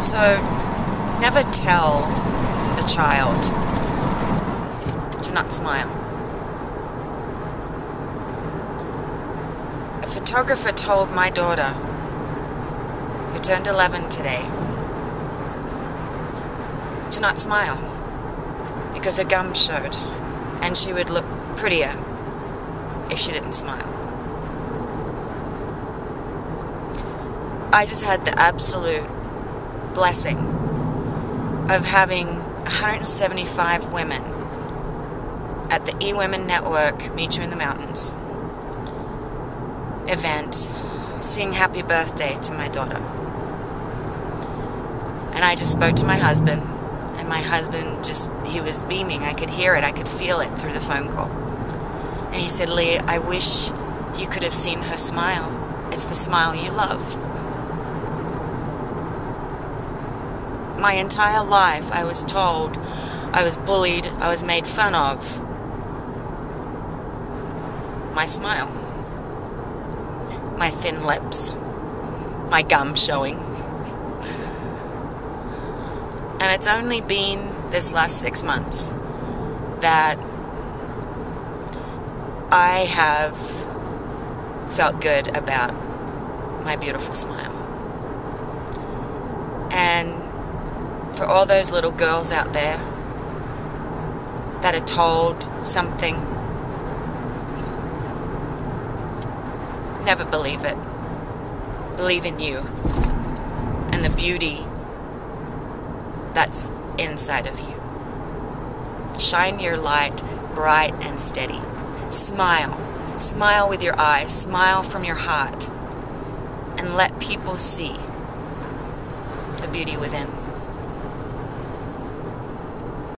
So never tell a child to not smile. A photographer told my daughter, who turned 11 today, to not smile because her gum showed and she would look prettier if she didn't smile. I just had the absolute blessing of having 175 women at the E-Women Network Meet You in the Mountains event sing happy birthday to my daughter. And I just spoke to my husband, and my husband just, he was beaming. I could hear it, I could feel it through the phone call. And he said, "Lee, I wish you could have seen her smile. It's the smile you love." My entire life I was told, I was bullied, I was made fun of my smile, my thin lips, my gum showing. And it's only been this last 6 months that I have felt good about my beautiful smile. And for all those little girls out there that are told something, never believe it. Believe in you and the beauty that's inside of you. Shine your light bright and steady. Smile. Smile with your eyes. Smile from your heart. And let people see the beauty within.